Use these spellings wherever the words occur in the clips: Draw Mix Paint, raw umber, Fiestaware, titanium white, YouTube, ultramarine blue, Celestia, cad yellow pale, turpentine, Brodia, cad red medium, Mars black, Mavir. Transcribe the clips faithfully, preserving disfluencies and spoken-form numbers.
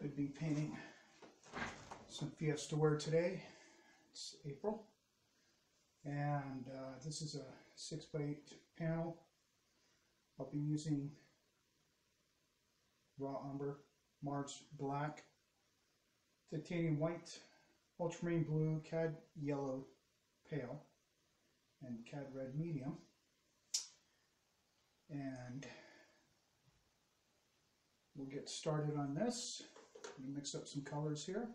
Going to be painting some Fiestaware today. It's April. And uh, this is a six by eight panel. I'll be using raw umber, Mars black, titanium white, ultramarine blue, cad yellow pale, and cad red medium. And we'll get started on this. Let me mix up some colors here.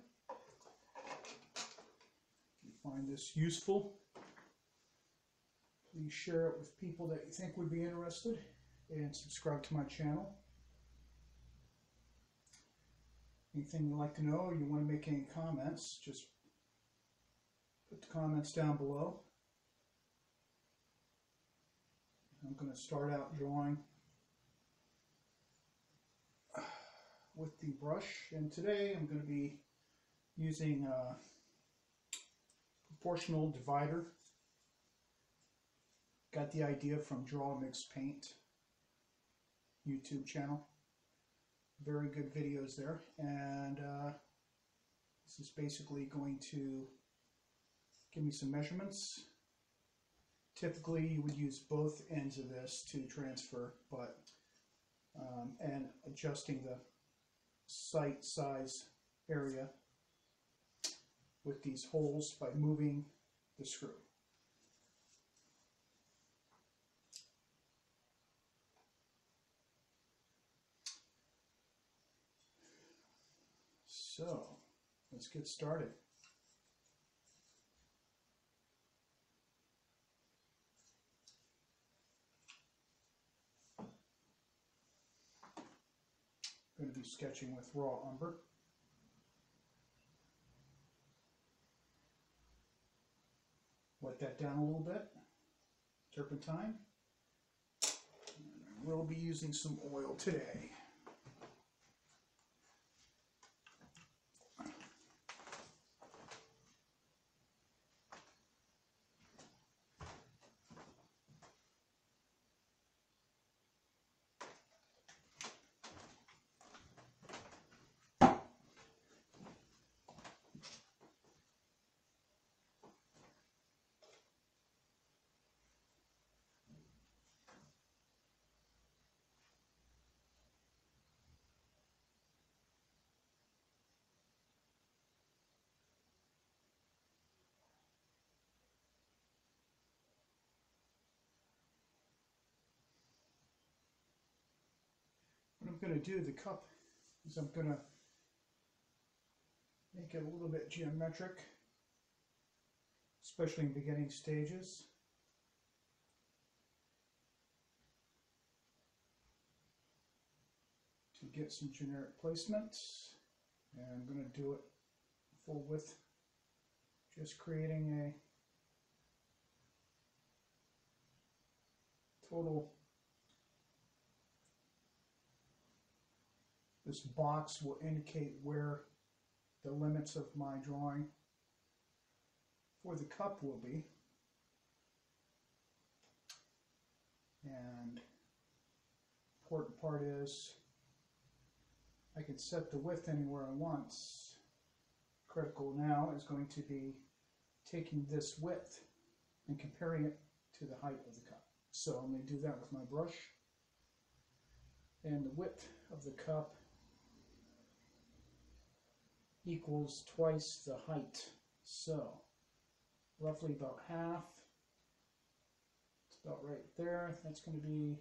If you find this useful, please share it with people that you think would be interested and subscribe to my channel. Anything you'd like to know or you want to make any comments, just put the comments down below. I'm going to start out drawing with the brush, and today I'm going to be using a proportional divider. Got the idea from Draw Mix Paint YouTube channel. Very good videos there, and uh, this is basically going to give me some measurements. Typically you would use both ends of this to transfer, but um, and adjusting the sight size area with these holes by moving the screw. So let's get started. I'm going to be sketching with raw umber. Wet that down a little bit. Turpentine. And I will be using some oil today. I'm going to do the cup is I'm going to make it a little bit geometric, especially in beginning stages. To get some generic placements, and I'm going to do it full width, just creating a total. This box will indicate where the limits of my drawing for the cup will be. And important part is I can set the width anywhere I want. Critical now is going to be taking this width and comparing it to the height of the cup. So I'm going to do that with my brush. And the width of the cup equals twice the height, so roughly about half. It's about right there. That's going to be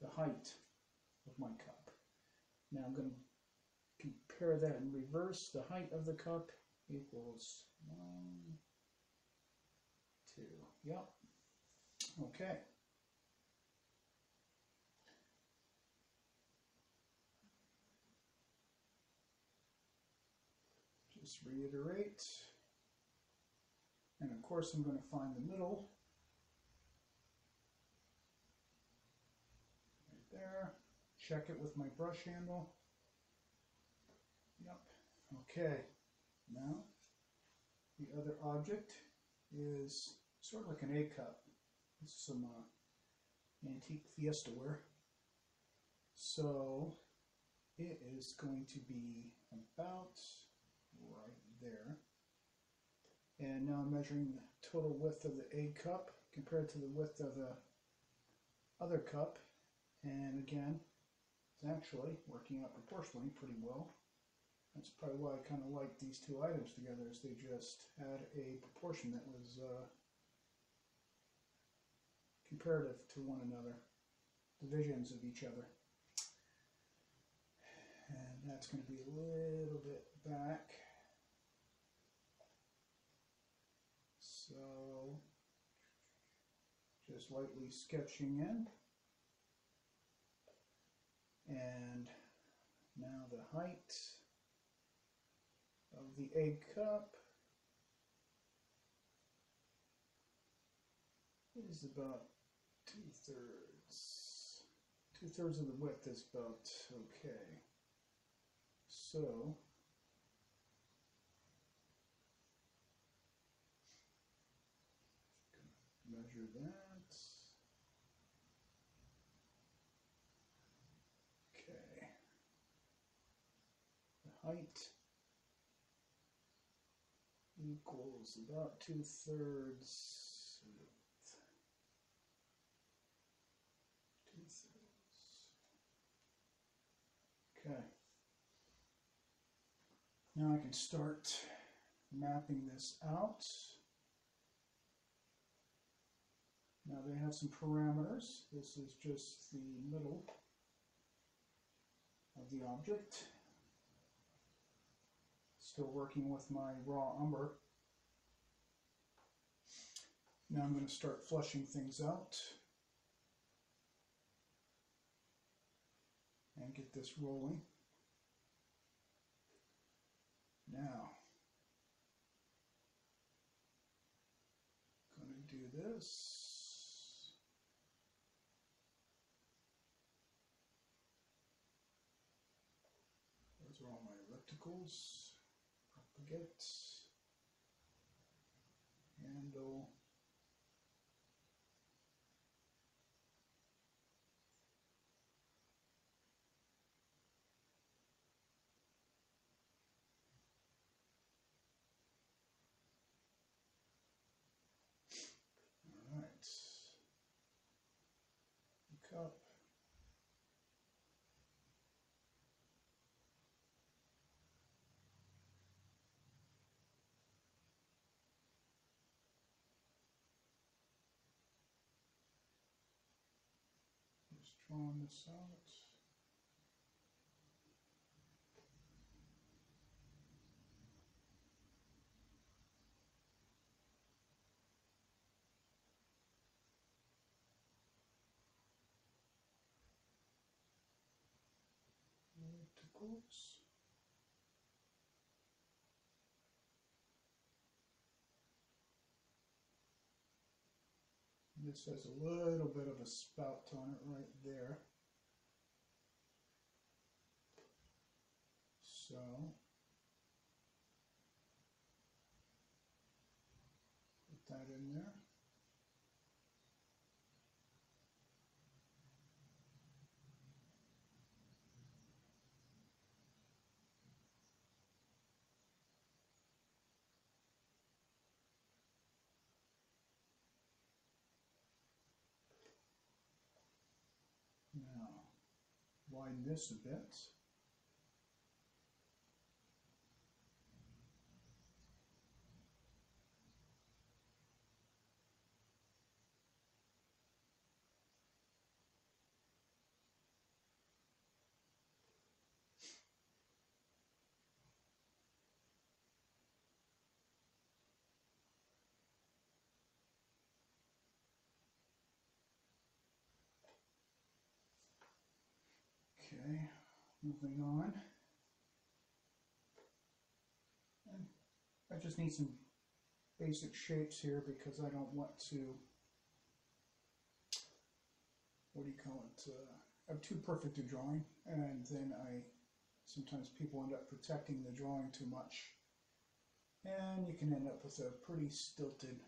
the height of my cup. Now I'm going to compare that in reverse. The height of the cup equals one, two, yep, okay. Just reiterate, and of course I'm going to find the middle, right there, check it with my brush handle, yep, okay. Now the other object is sort of like an A cup, this is some uh, antique Fiestaware, So it is going to be about right there. And now I'm measuring the total width of the A cup compared to the width of the other cup. And again, it's actually working out proportionally pretty well. That's probably why I kind of like these two items together, is they just had a proportion that was uh, comparative to one another, divisions of each other. And that's going to be a little bit back. So just lightly sketching in. And now the height of the egg cup is about two-thirds. Two-thirds of the width is about okay. So measure that. Okay. The height equals about two-thirds. Two-thirds. Okay. Now I can start mapping this out. Now they have some parameters. This is just the middle of the object. Still working with my raw umber. Now I'm going to start fleshing things out and get this rolling. Now, I'm going to do this. Those are all my ellipticals. Propagate, handle, all right, cup. Just drawing this out. Verticals. This has a little bit of a spout on it right there. So put that in there. Now, widen this a bit. Okay, moving on. And I just need some basic shapes here because I don't want to, what do you call it, uh, I'm too perfect a drawing, and then I, sometimes people end up protecting the drawing too much, and you can end up with a pretty stilted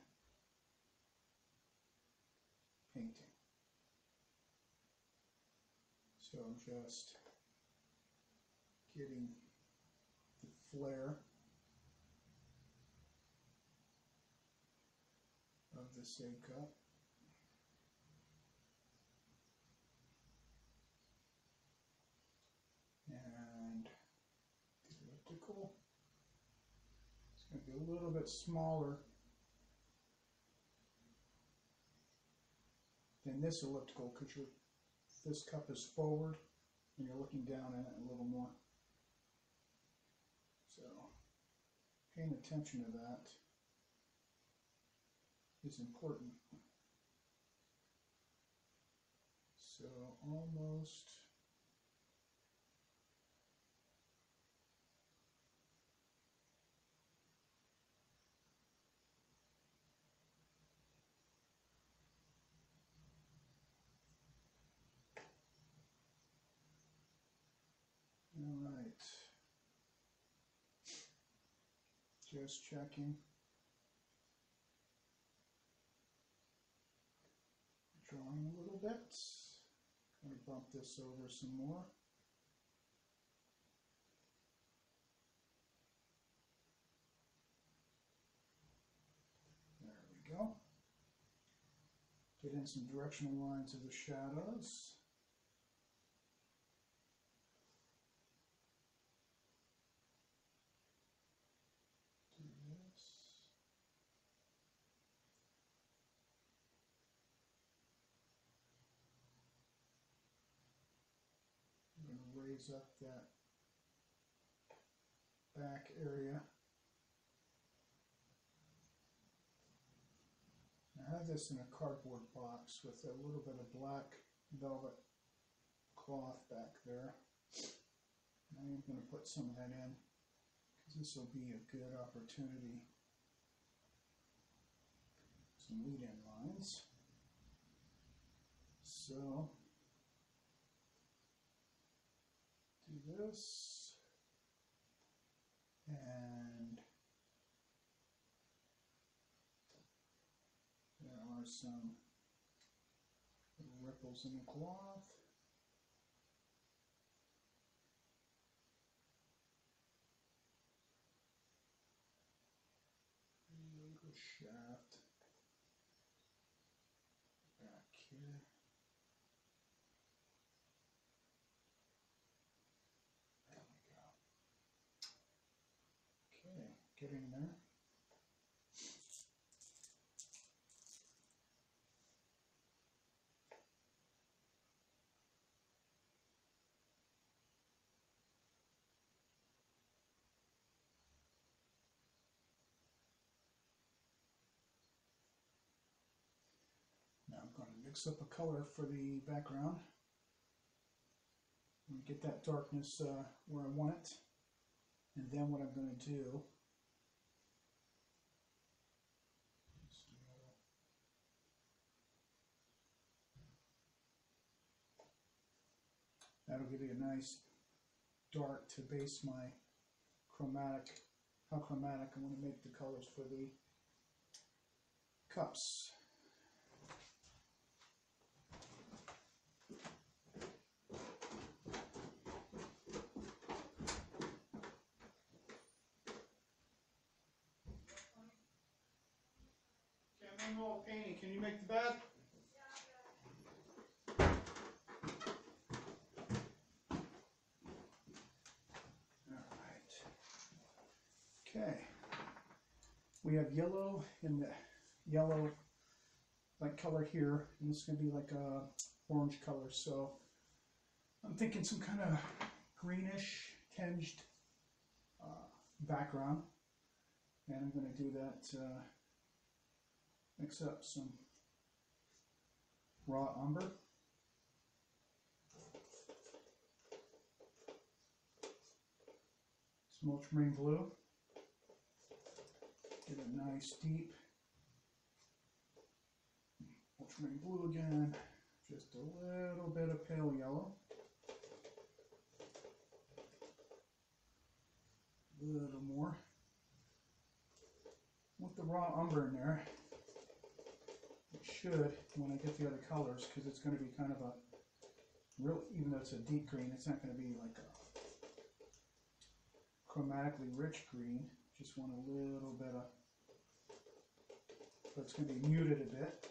painting. So I'm just getting the flare of the same cup. And the elliptical. It's going to be a little bit smaller than this elliptical because your this cup is forward and you're looking down at it a little more. So paying attention to that is important. So almost just checking. Drawing a little bit. I'm going to bump this over some more. There we go. Get in some directional lines of the shadows. Up that back area. I have this in a cardboard box with a little bit of black velvet cloth back there. And I'm going to put some of that in because this will be a good opportunity. Some lead-in lines. So do this and there are some little ripples in the cloth. Little shaft back here. Get in there. Now I'm going to mix up a color for the background. I'm going to get that darkness uh, where I want it. And then what I'm going to do, that'll give you a nice dark to base my chromatic, how chromatic I want to make the colors for the cups. Okay, I'm all painting. Can you make the bed? Okay, we have yellow in the yellow like color here, and it's going to be like a orange color. So I'm thinking some kind of greenish tinged uh, background, and I'm going to do that. Uh, mix up some raw umber. Some ultramarine blue. Get a nice deep ultramarine blue again, just a little bit of pale yellow, a little more. With the raw umber in there, it should, when I get the other colors, because it's going to be kind of a real, even though it's a deep green, it's not going to be like a chromatically rich green. Just want a little bit of, but it's going to be muted a bit,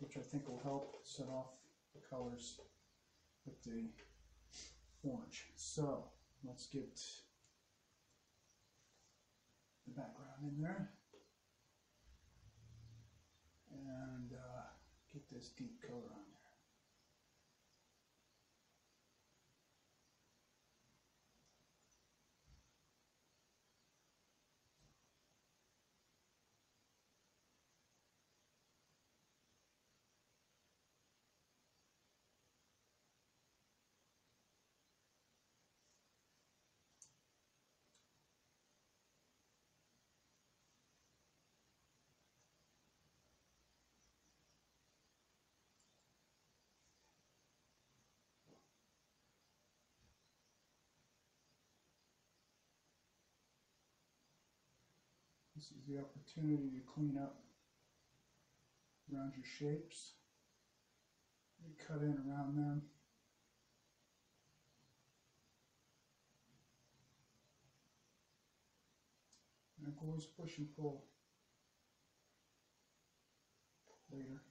which I think will help set off the colors with the orange. So let's get the background in there and uh, get this deep color on there. This is the opportunity to clean up around your shapes. You cut in around them. And always push and pull later.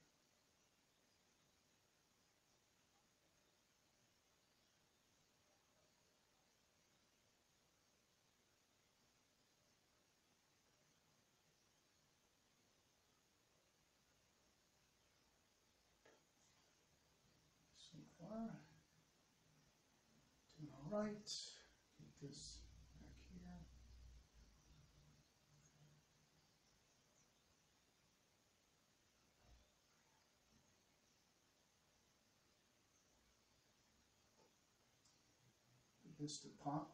Right, get this back here. Get this to pop.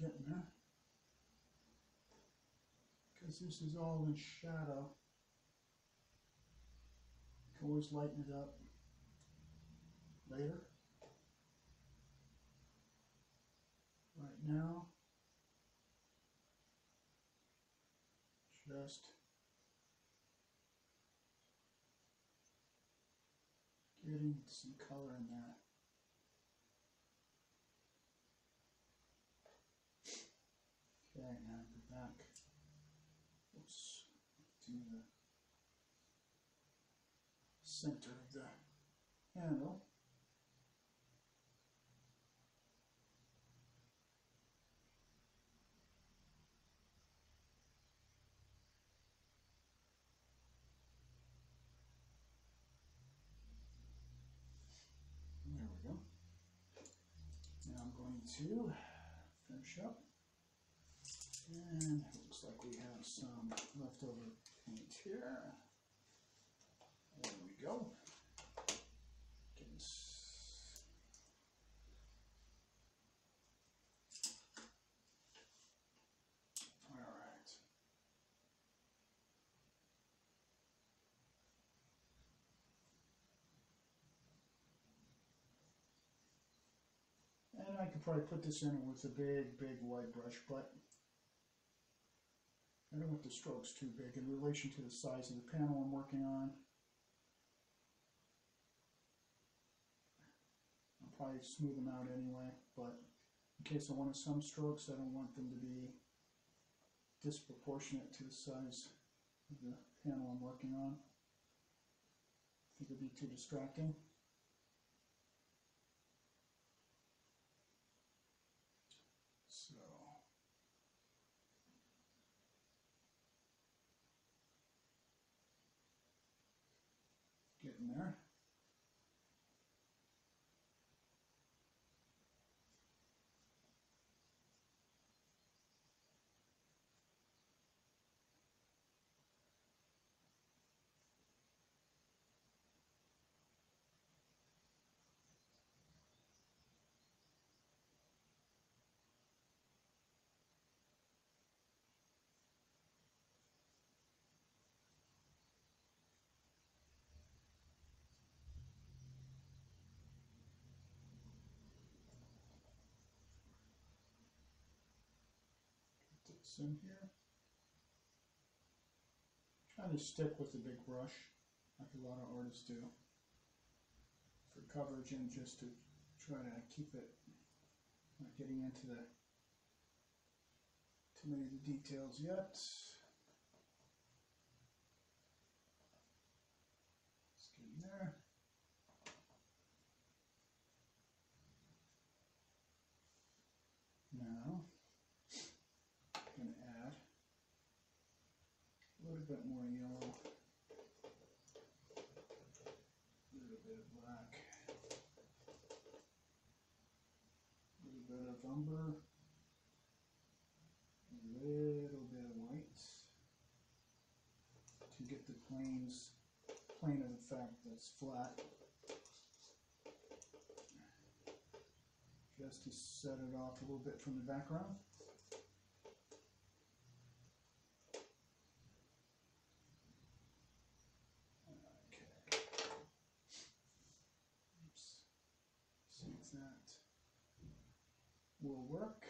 Getting there, because this is all in shadow. You can always lighten it up later. Right now, just getting some color in there. Okay, now go back. Oops, to the center of the handle. There we go. Now I'm going to finish up. And it looks like we have some leftover paint here. There we go. All right. And I could probably put this in with a big, big white brush, but I don't want the strokes too big in relation to the size of the panel I'm working on. probably smooth them out anyway, but in case I wanted some strokes, I don't want them to be disproportionate to the size of the panel I'm working on. I think it'd be too distracting. So getting there. In here. Trying to stick with the big brush like a lot of artists do for coverage, and just to try to keep it not getting into the too many of the details yet. Let's get in there. Now going to add a little bit more yellow, a little bit of black, a little bit of umber, a little bit of white to get the planes, plane of the fact that's flat, just to set it off a little bit from the background. That will work.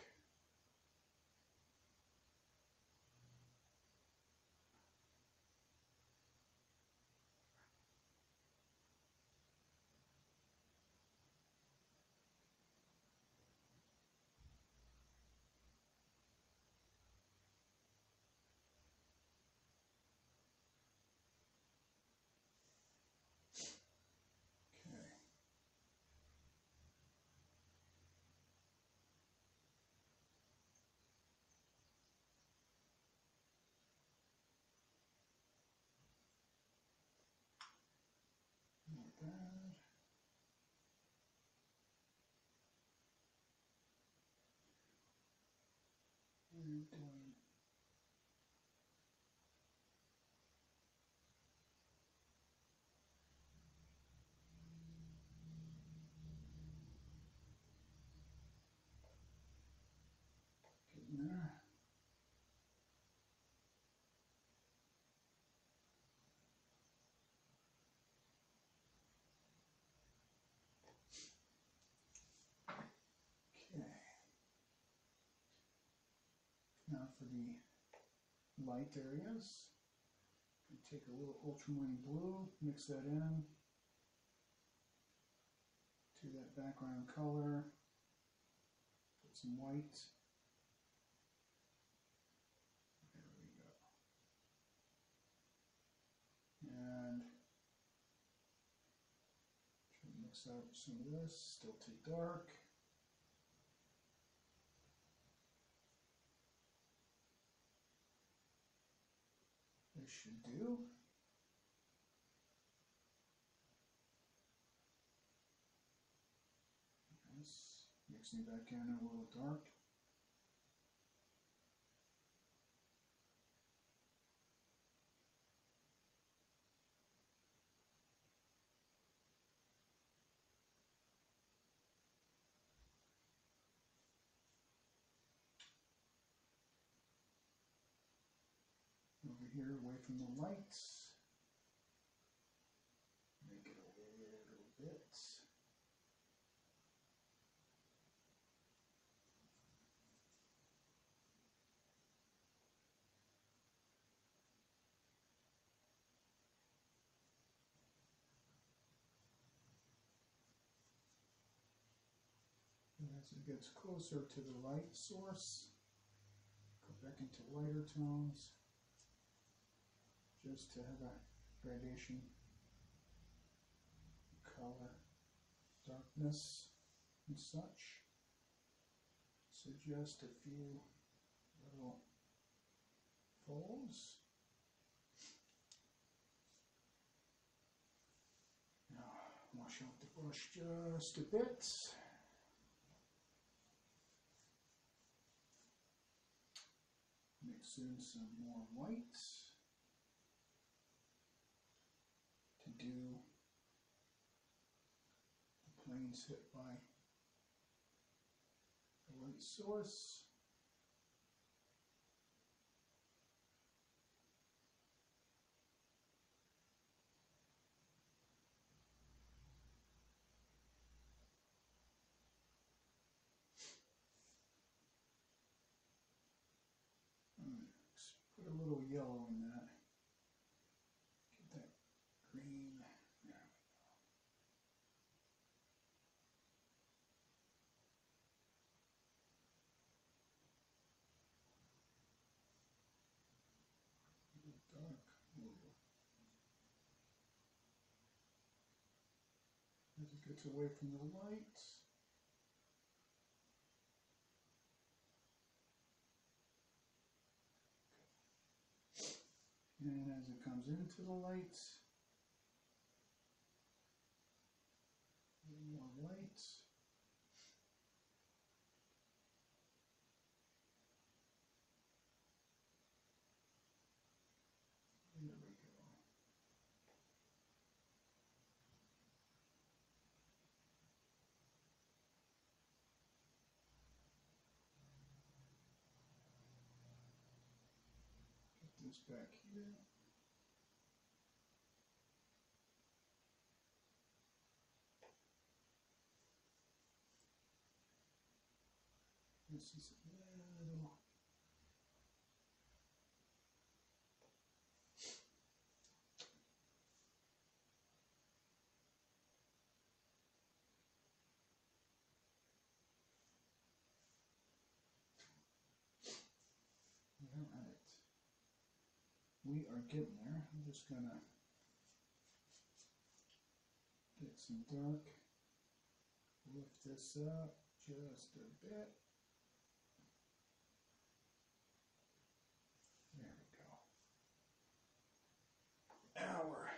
Not bad. And um, getting there. Now for the light areas, we take a little ultramarine blue, mix that in to that background color, put some white. There we go. And try to mix out some of this, still too dark. This should do. Yes, mixing back in a little dark. Over here, away from the lights. Make it a little bit. as it gets closer to the light source, go back into lighter tones just to have that gradation, color, darkness, and such. So just a few little folds. Now wash out the brush just a bit. Mix in some more white to do the planes hit by the light source. Put a little yellow in that. Get that green. There we go. A little dark. As it gets away from the light. And as it comes into the light, a little more light. There we go. Get this back here. This is a little all right. We are getting there. I'm just gonna get some dark, lift this up just a bit. Hour.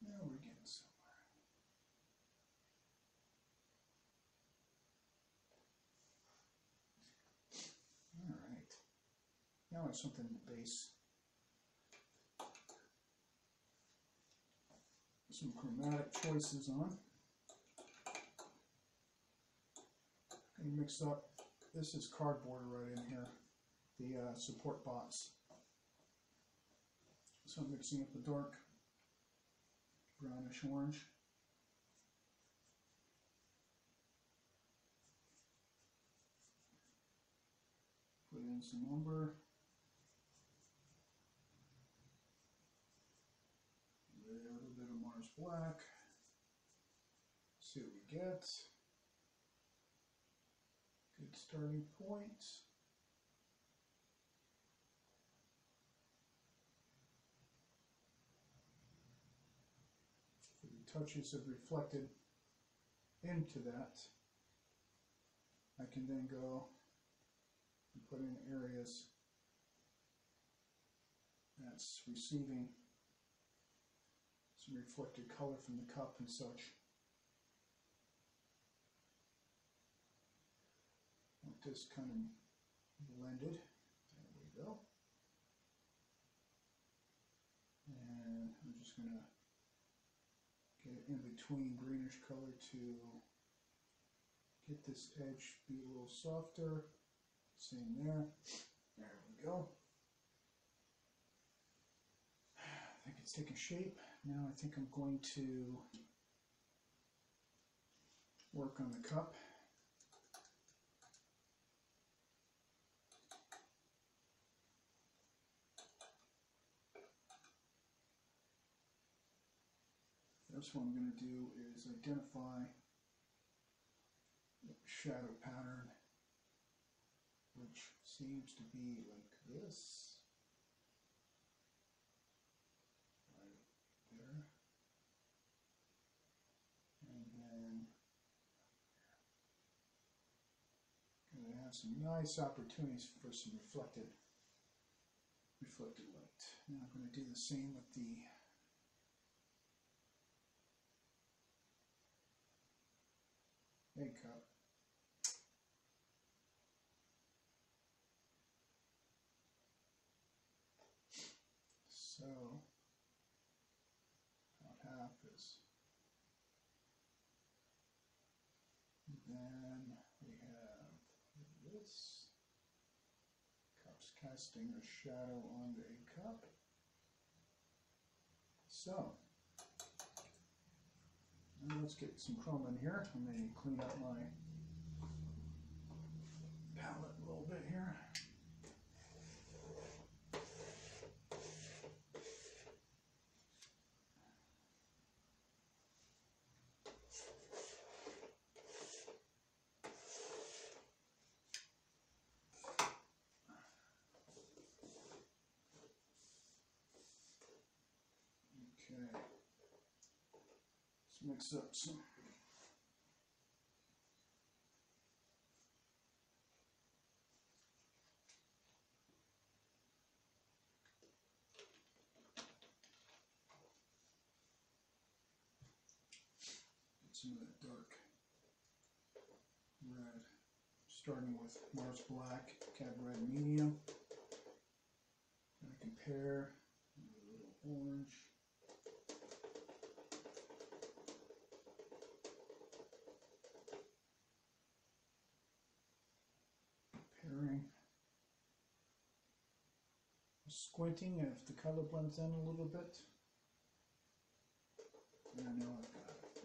Now we're getting somewhere. All right. Now I have something in the base. Some chromatic choices on. I'm gonna mix up. This is cardboard right in here. The uh, support box. So I'm mixing up the dark brownish orange. Put in some umber. A little bit of Mars black. See what we get. Good starting point. Touches have reflected into that. I can then go and put in areas that's receiving some reflected color from the cup and such. Want this kind of blended. There we go. And I'm just going to get it in between greenish color to get this edge be a little softer. Same there. There we go. I think it's taking shape. Now I think I'm going to work on the cup. First, what I'm going to do is identify the shadow pattern, which seems to be like this, right there, and then going to have some nice opportunities for some reflected, reflected light. Now I'm going to do the same with the egg cup. So what happens? Then we have this cup's casting a shadow on the egg cup. So now let's get some chrome in here. I'm going to clean up my palette a little bit here. Mix up some get some of that dark red, starting with Mars Black, Cad Red Medium. Gonna compare a little orange. Squinting if the color blends in a little bit. And I know I've got it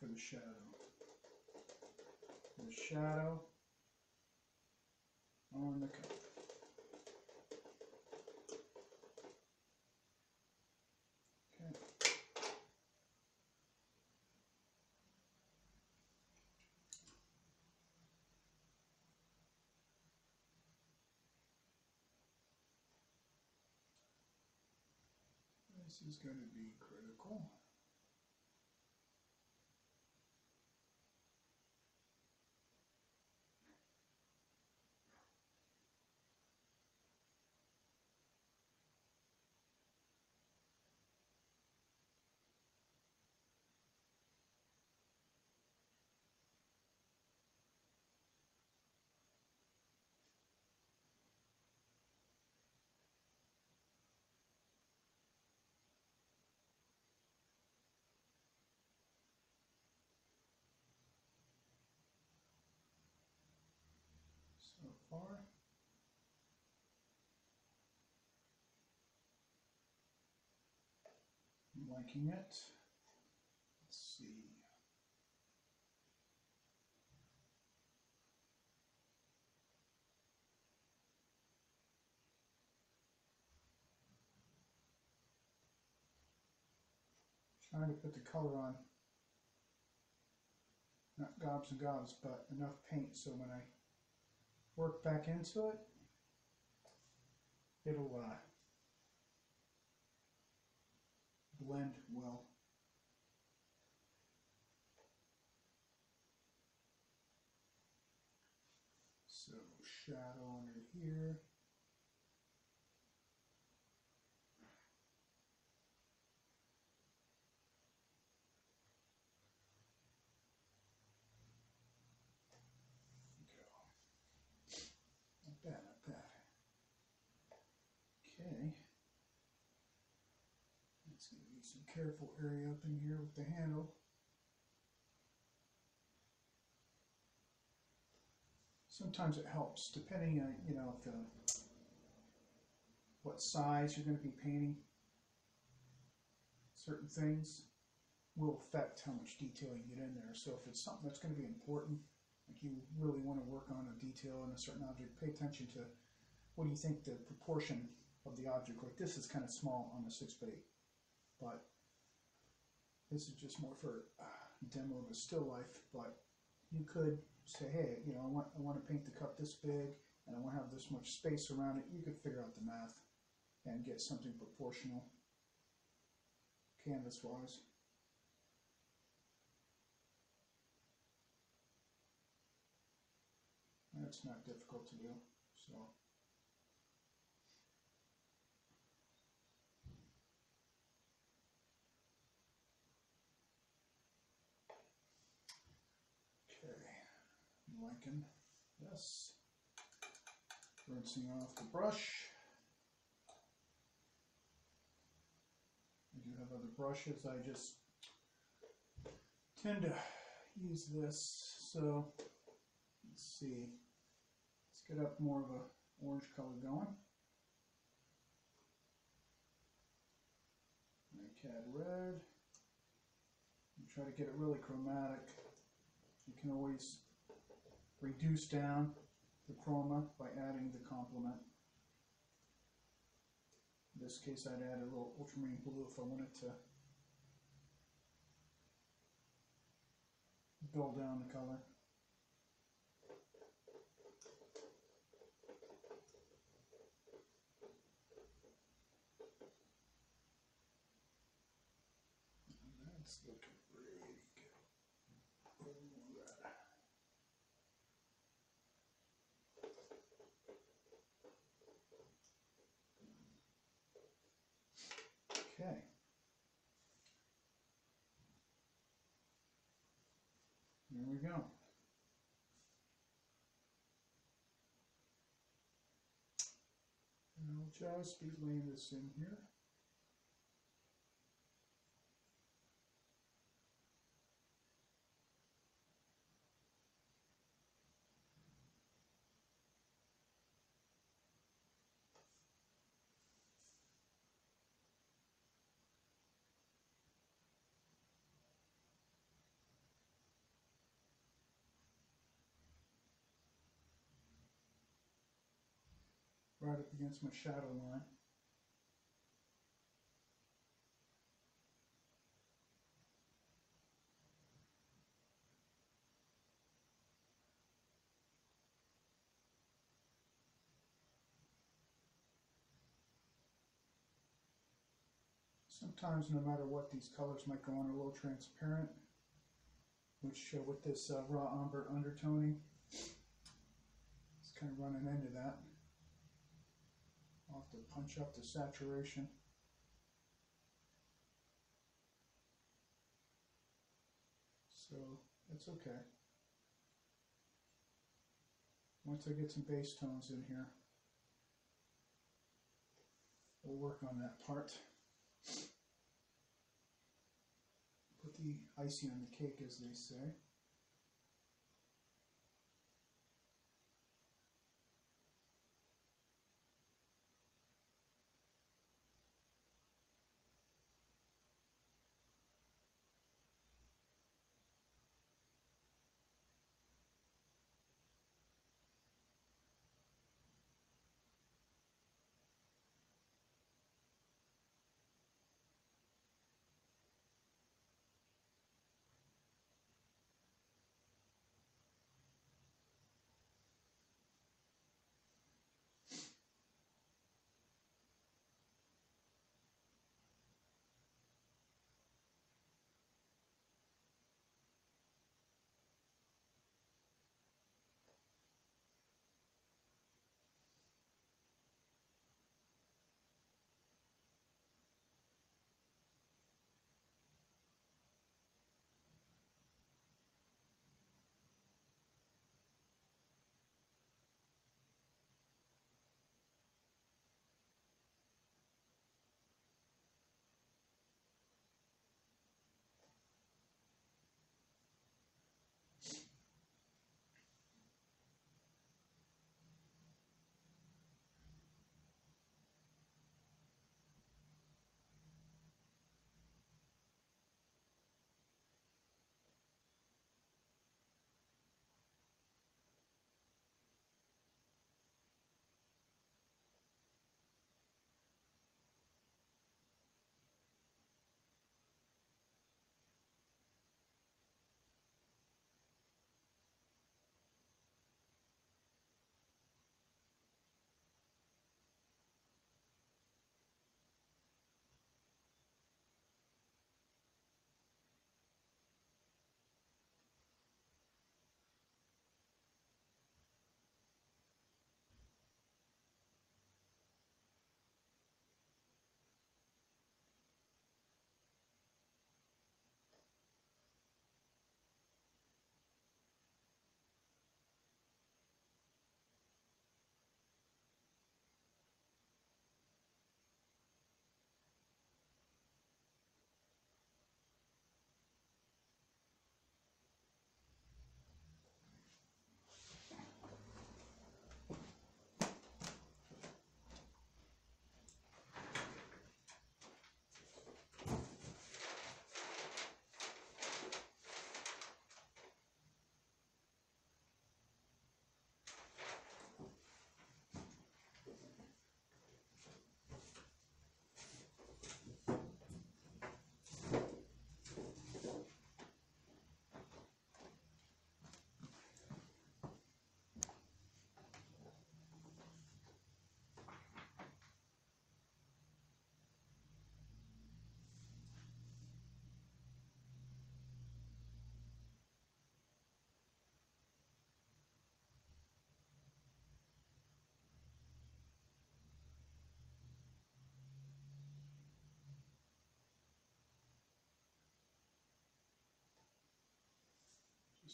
for the shadow. The shadow on the cup. Okay. This is going to be critical. So far, I'm liking it. Let's see. Trying to put the color on. Not gobs and gobs, but enough paint so when I work back into it, it'll uh, blend well. So shadow under here. Bad, not bad. Okay. Let's give you some careful area up in here with the handle. Sometimes it helps, depending on, you know, the, what size you're going to be painting. Certain things will affect how much detail you get in there. So if it's something that's going to be important, like you really want to work on a detail in a certain object, pay attention to what do you think the proportion of the object, like this is kind of small on the six by eight, but this is just more for demo of a still life, but you could say, hey, you know, I want, I want to paint the cup this big, and I want to have this much space around it. You could figure out the math and get something proportional canvas-wise. That's not difficult to do, so. Okay, I'm liking this. Rinsing off the brush. I do have other brushes. I just tend to use this. So let's see. Let's get up more of an orange color going. My cad red. And try to get it really chromatic. You can always reduce down the chroma by adding the complement. In this case, I'd add a little ultramarine blue if I wanted to dull down the color. And that's looking pretty good. Ooh, that. Okay. There we go. And I'll just be laying this in here. Right up against my shadow line. Sometimes, no matter what, these colors might go on a little transparent, which uh, with this uh, raw umber undertoning, it's kind of running into that. I'll have to punch up the saturation. So that's okay. Once I get some base tones in here, we'll work on that part. Put the icing on the cake, as they say.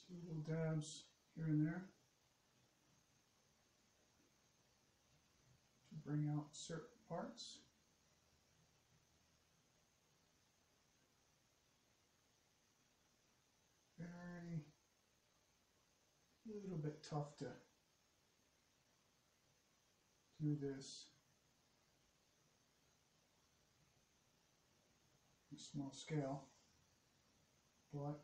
just little dabs here and there to bring out certain parts. Very little bit tough to do this on a small scale, but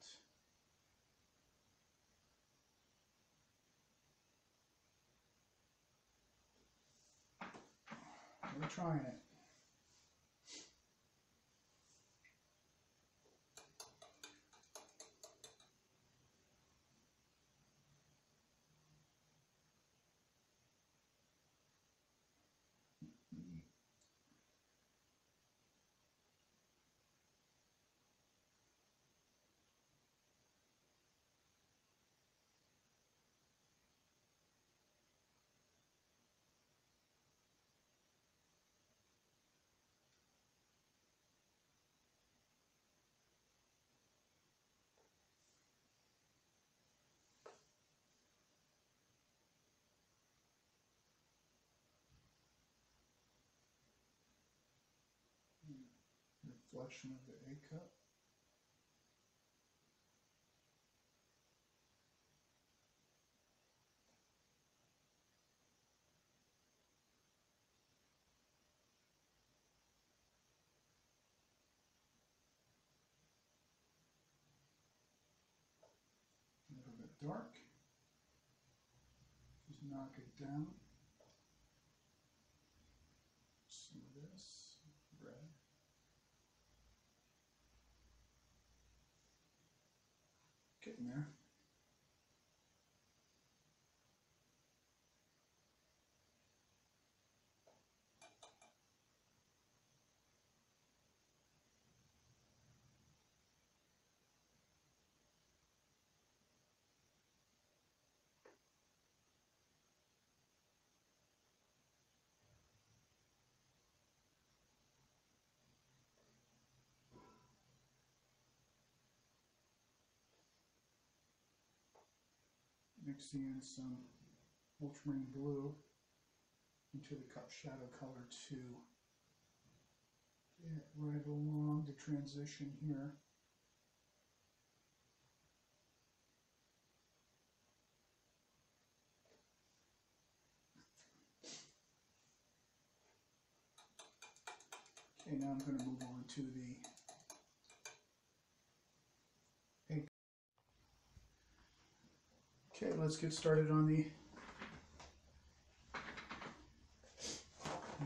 we're trying it. Reflection of the A cup. A little bit dark. Just knock it down. Some of this red. Getting there. Mixing in some ultramarine blue into the cup shadow color to get right along the transition here. Okay, now I'm going to move on to the Okay, let's get started on the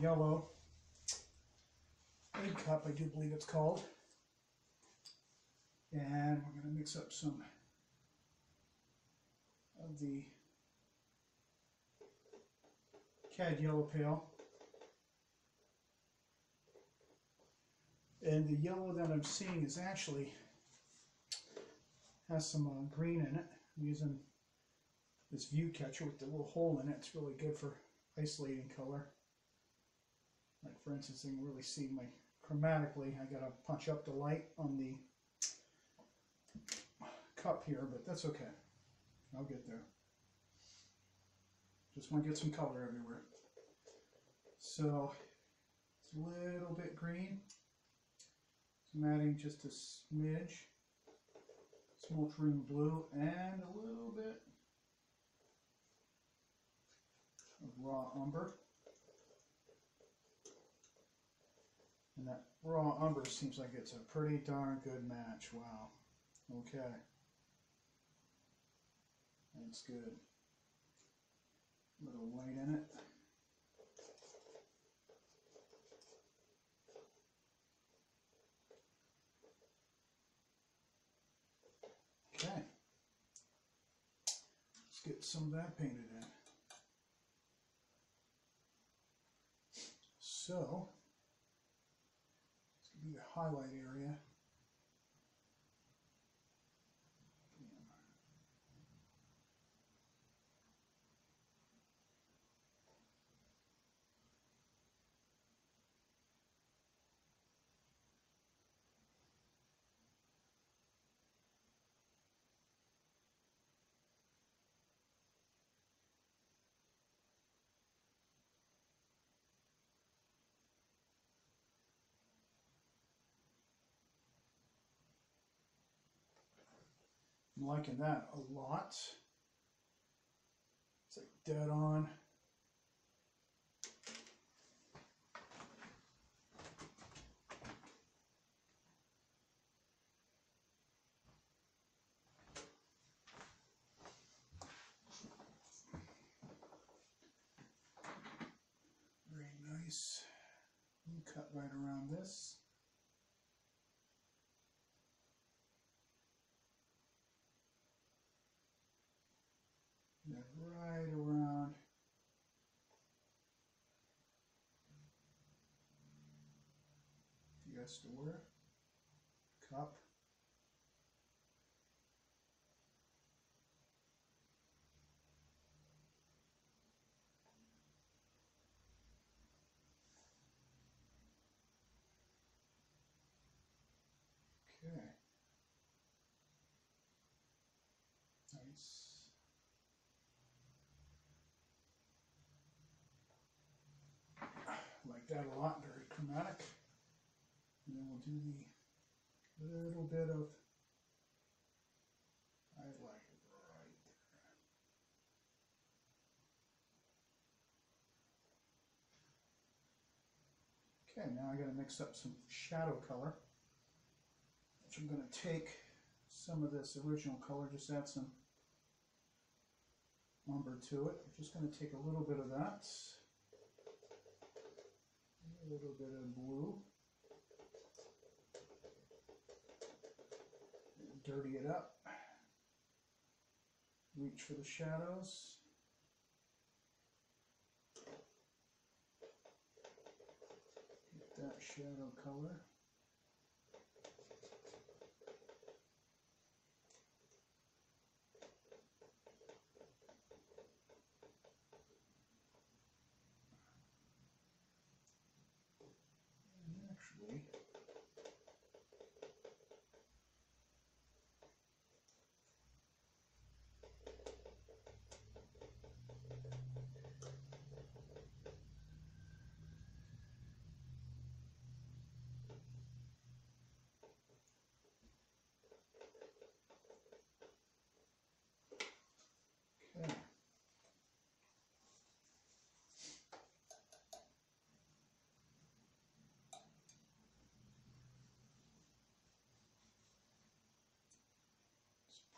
yellow egg cup, I do believe it's called. And we're going to mix up some of the Cad Yellow Pale. And the yellow that I'm seeing is actually has some uh, green in it. I'm using this view catcher with the little hole in it. It's really good for isolating color. Like for instance, you can really see my chromatically. I gotta punch up the light on the cup here, but that's okay. I'll get there. Just want to get some color everywhere. So it's a little bit green. So I'm adding just a smidge, some ultramarine blue, and a little bit of raw umber, and that raw umber seems like it's a pretty darn good match. Wow, okay, that's good. A little white in it. Okay, let's get some of that painted in. So, it's going to be the highlight area. I'm liking that a lot. It's like dead on. Very nice. Cut right around this. Right around Fiestaware cup. Okay. Nice. That a lot, very chromatic. And then we'll do the little bit of, I like it right there. Okay, now I gotta mix up some shadow color, which I'm gonna take some of this original color, just add some umber to it. I'm just gonna take a little bit of that. A little bit of blue, and dirty it up, reach for the shadows. Get that shadow color.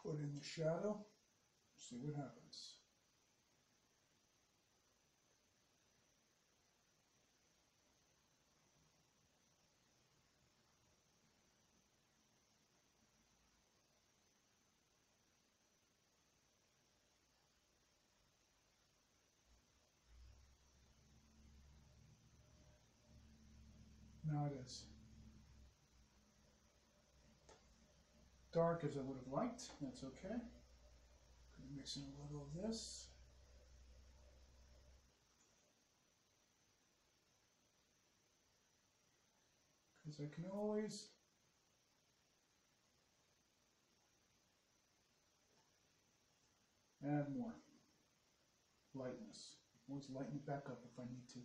Put in the shadow, see what happens. Now it is dark as I would have liked. That's okay. Gonna mix in a little of this. Because I can always add more lightness. Always lighten it back up if I need to.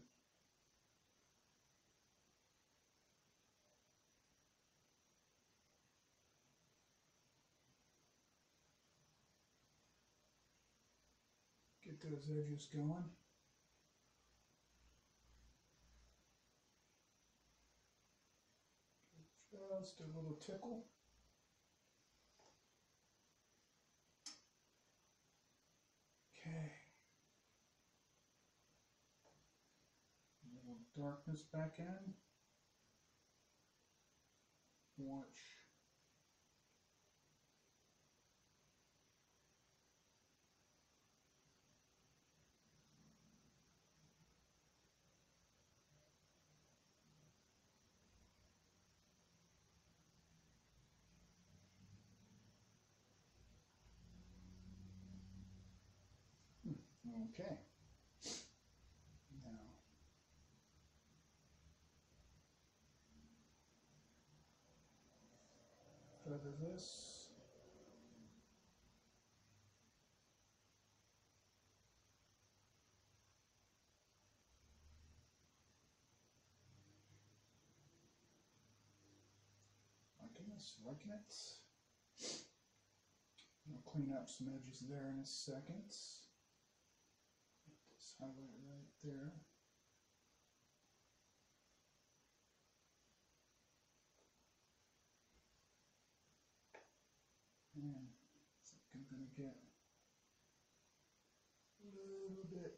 Get those edges going. Just a little tickle. Okay. A little darkness back in. Watch. Okay, now further this, liking this, liking it. clean up some edges there in a second. Get this highlight right there. And I think I'm going to get a little bit dark in there. A little bit of black.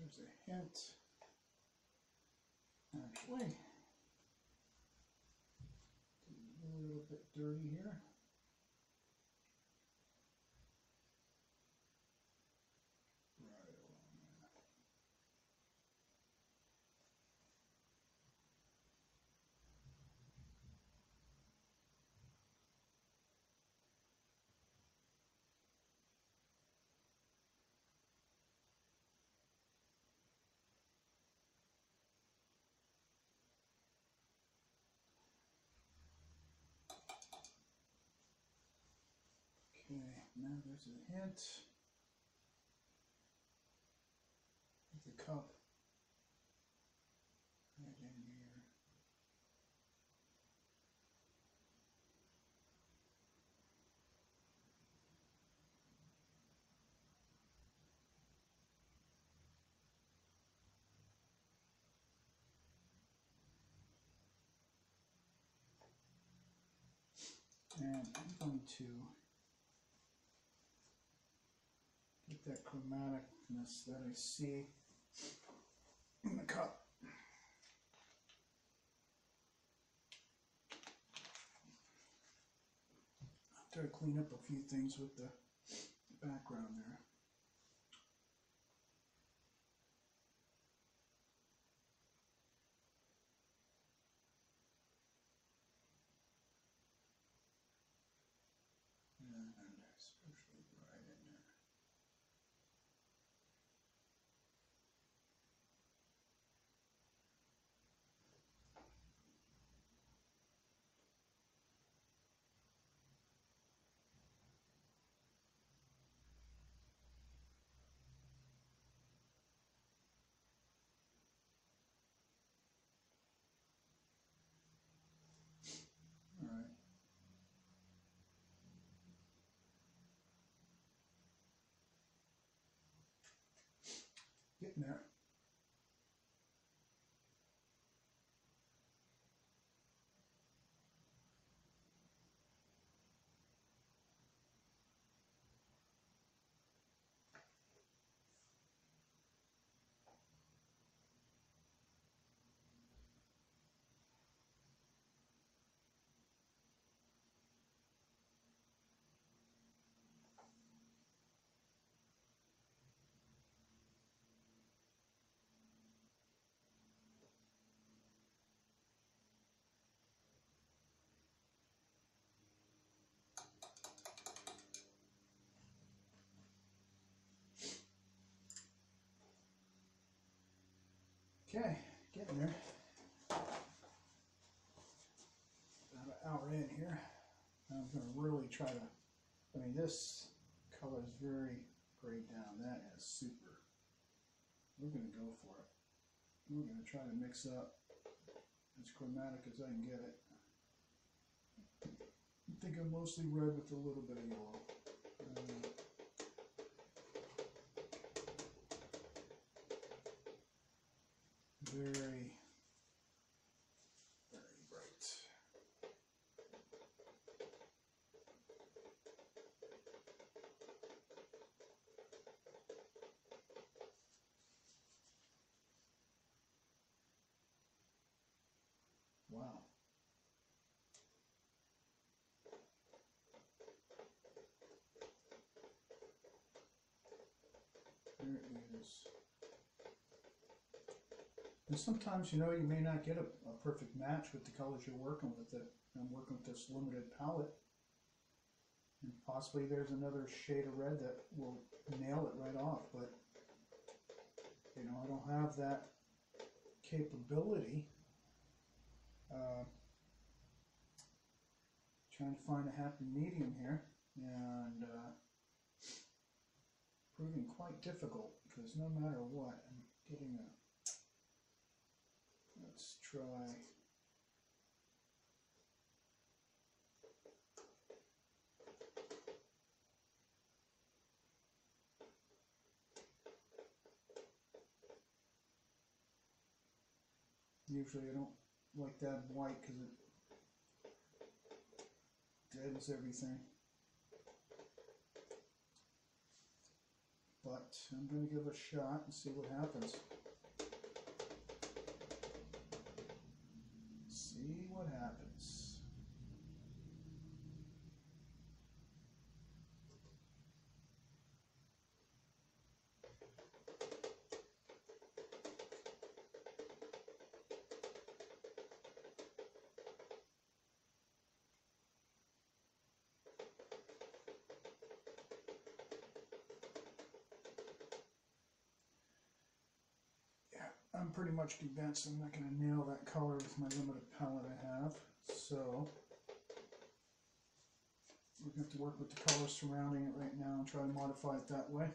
There's a hint, actually, a little bit dirty here. Okay, now there's a hint. Take the cup right in here. And I'm going to that chromaticness that I see in the cup. I'll try to clean up a few things with the background there. Getting there. Okay, getting there. About an hour in here. I'm going to really try to, I mean, this color is very grayed down. That is super. We're going to go for it. We're going to try to mix up as chromatic as I can get it. I think I'm mostly red with a little bit of yellow. Um, Very, very bright. Wow. There it is. And sometimes, you know, you may not get a, a perfect match with the colors you're working with. It. I'm working with this limited palette. And possibly there's another shade of red that will nail it right off. But, you know, I don't have that capability. Uh, trying to find a happy medium here. And uh, proving quite difficult. Because no matter what, I'm getting a... Let's try usually I don't like that white because it deadens everything, but I'm going to give it a shot and see what happens. What happens? I'm pretty much convinced I'm not going to nail that color with my limited palette I have, so we're going to have to work with the colors surrounding it right now and try to modify it that way.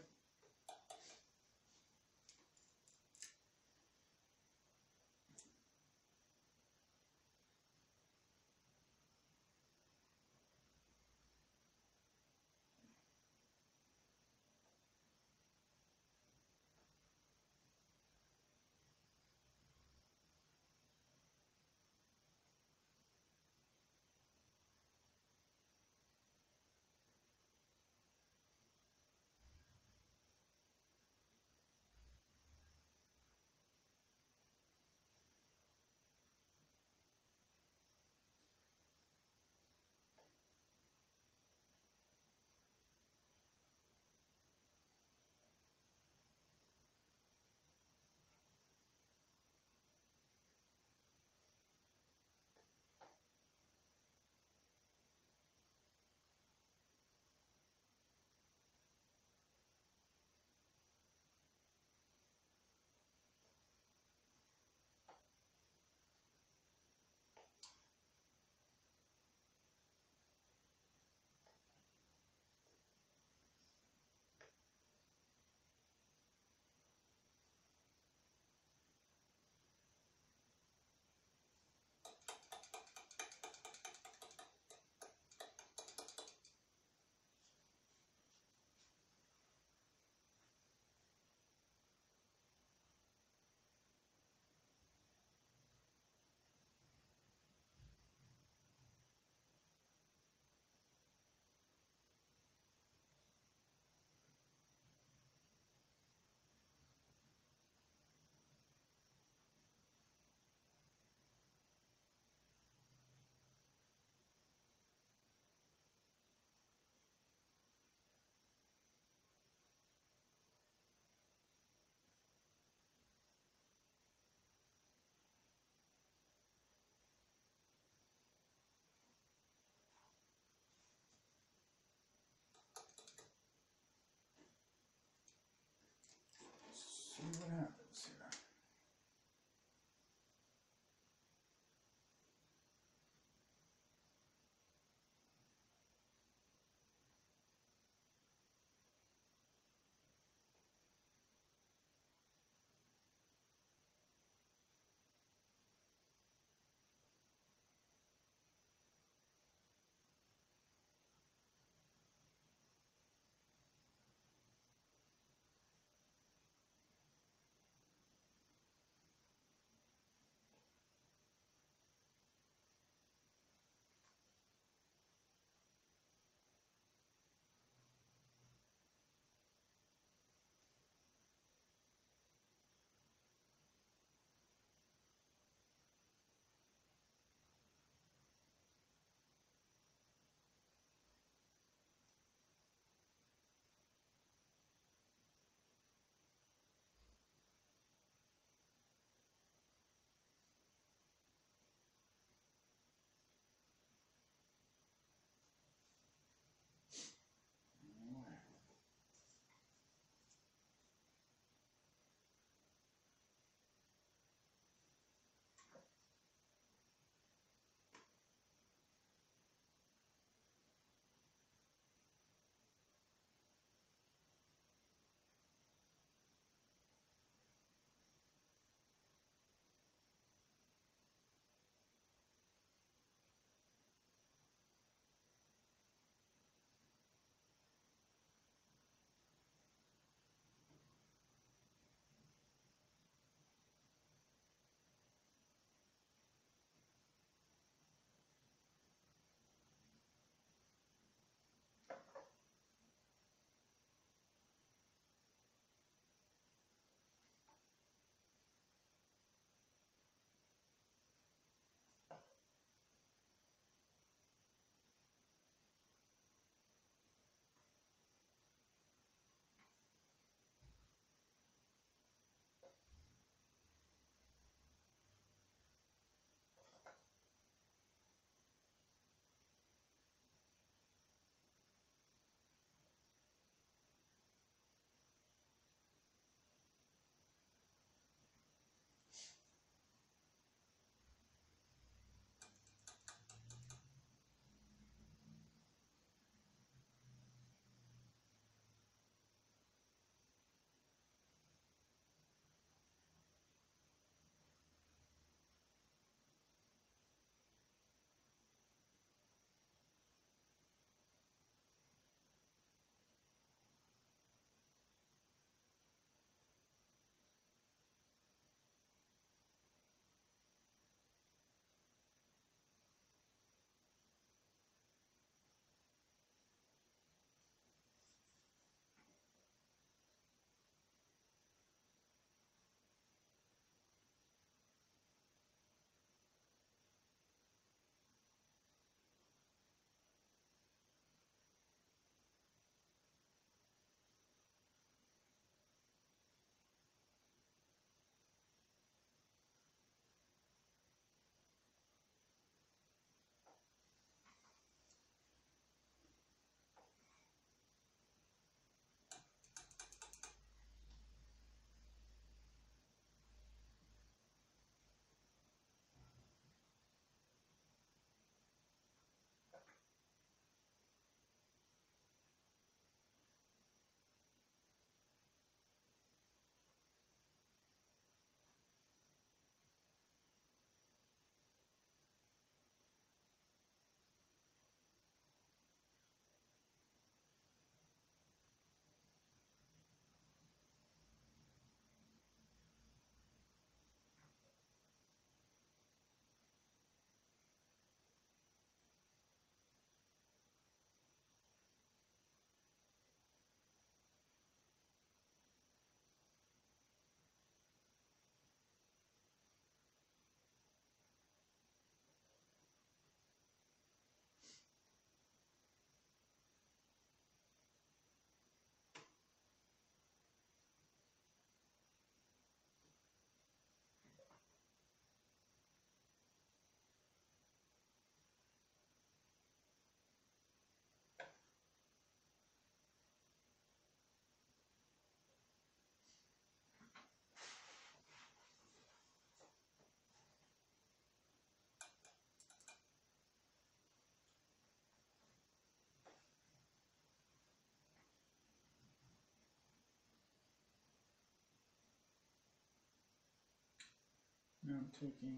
Now I'm taking,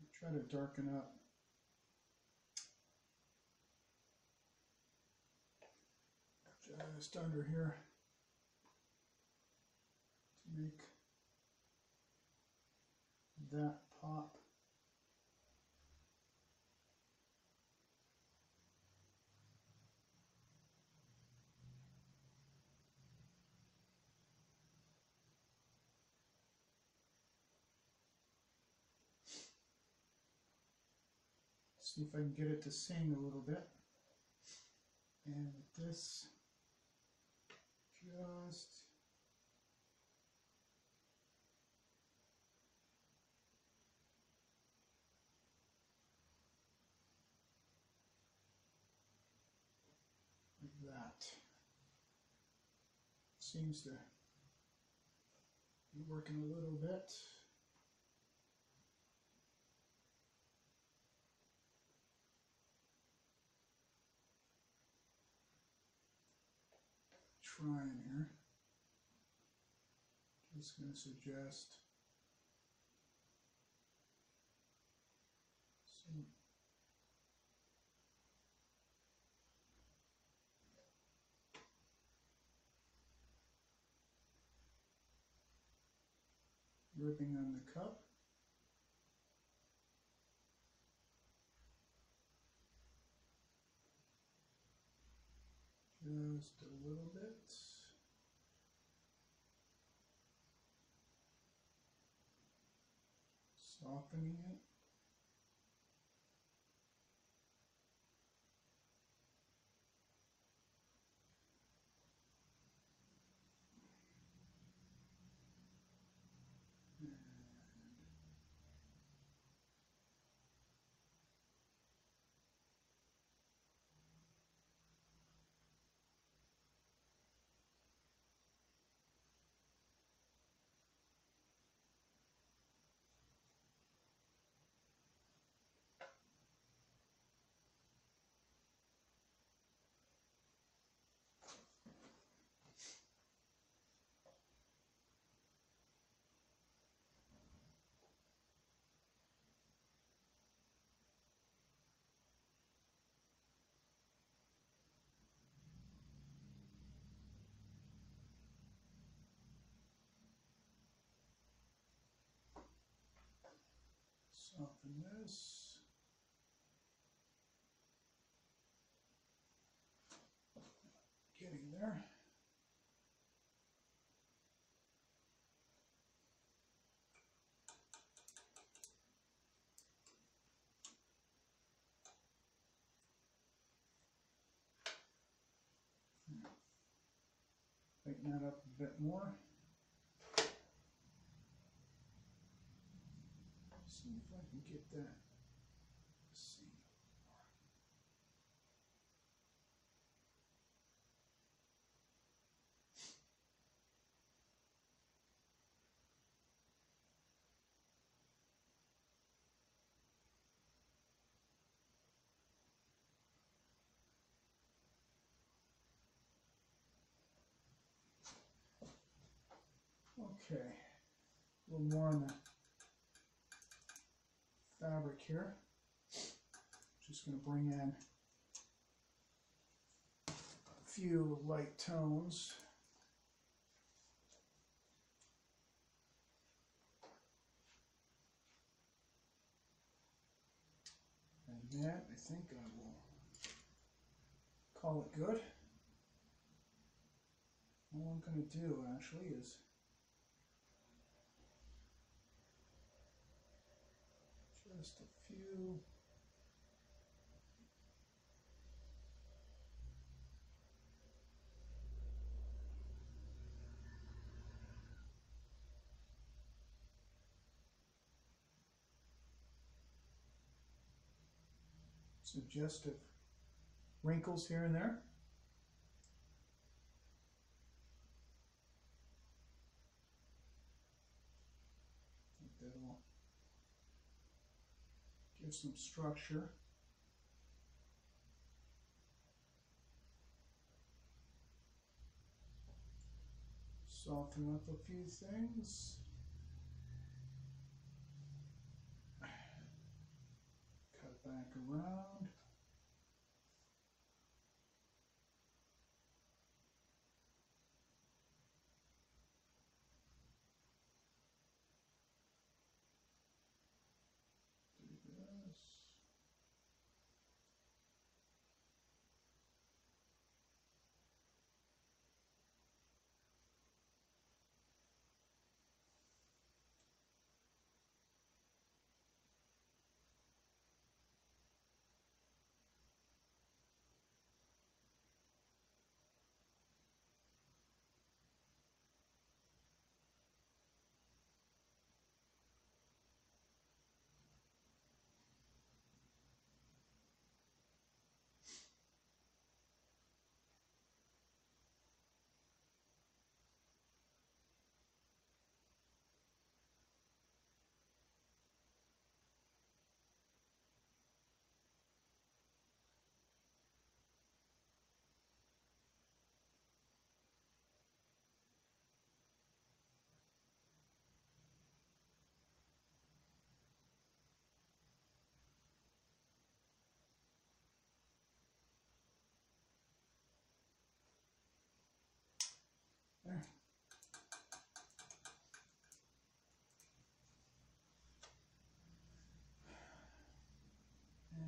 I'll try to darken up just under here to make that pop. See if I can get it to sing a little bit. And this just like that. Seems to be working a little bit. Trying here. Just going to suggest some ripping on the cup. Just a little bit. Softening it. Soften this. Getting there. Lighten that up a bit more. See if I can get that. Let's see. Okay. A little more on that fabric here. Just going to bring in a few light tones. And that, I think I will call it good. All I'm going to do actually is just a few suggestive wrinkles here and there. I think that'll give some structure. Soften up a few things. around.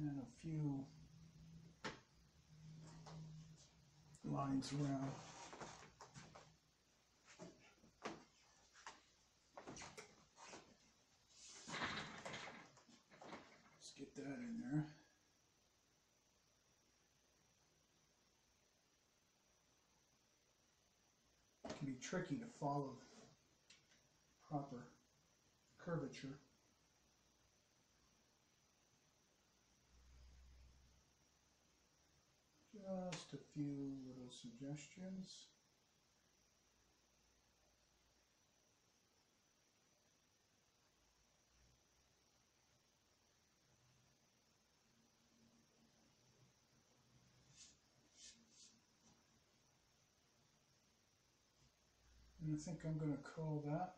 And a few lines around. Let's get that in there. It can be tricky to follow proper curvature. Just a few little suggestions. And I think I'm going to call that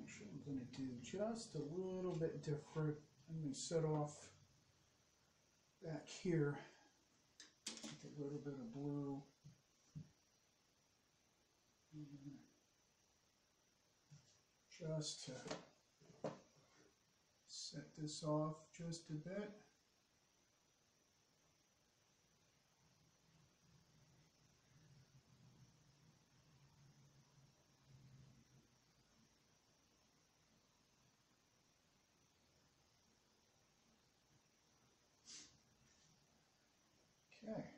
actually I'm going to do just a little bit different. I'm going to set off back here with a little bit of blue. Just to set this off just a bit. Okay. At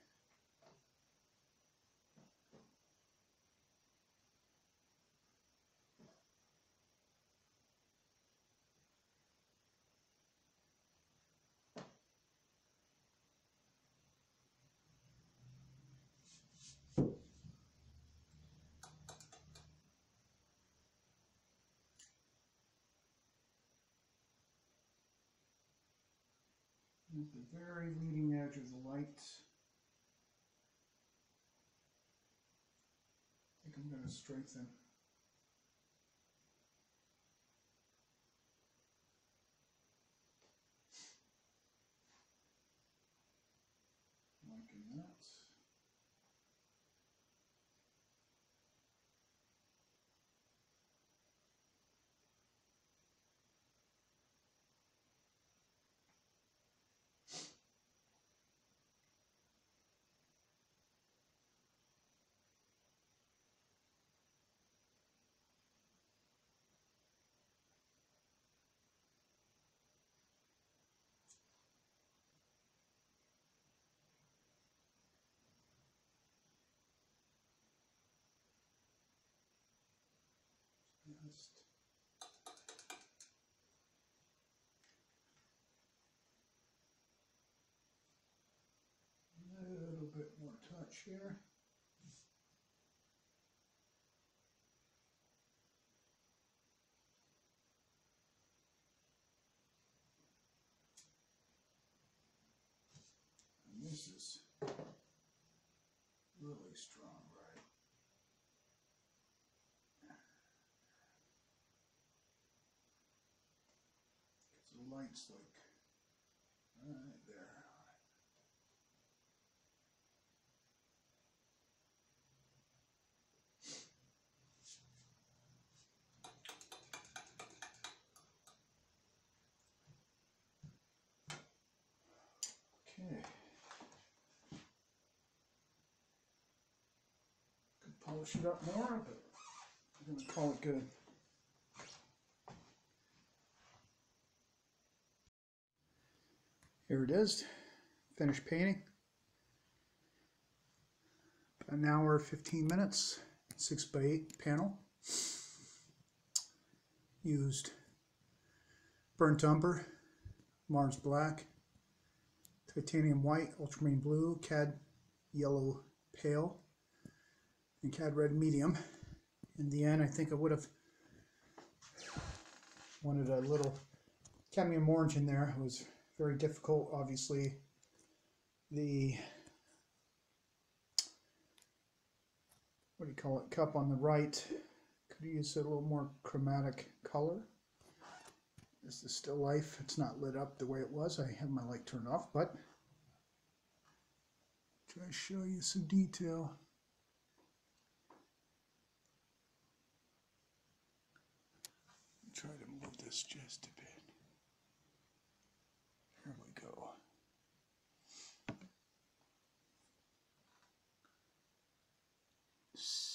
the very leading edge of the light. I'm going to strengthen like that. Just a little bit more touch here. And this is really strong. points look. All right, there. Okay. Could polish it up more, but I'm going to call it good. Here it is, finished painting. About an hour, fifteen minutes, six by eight panel. Used burnt umber, Mars black, titanium white, ultramarine blue, cad yellow pale, and cad red medium. In the end, I think I would have wanted a little cadmium orange in there. It was very difficult, obviously. The, what do you call it, cup on the right, could use a little more chromatic color. This is still life. It's not lit up the way it was. I have my light turned off, but try to show you some detail. Try to move this just a bit. Here we go. So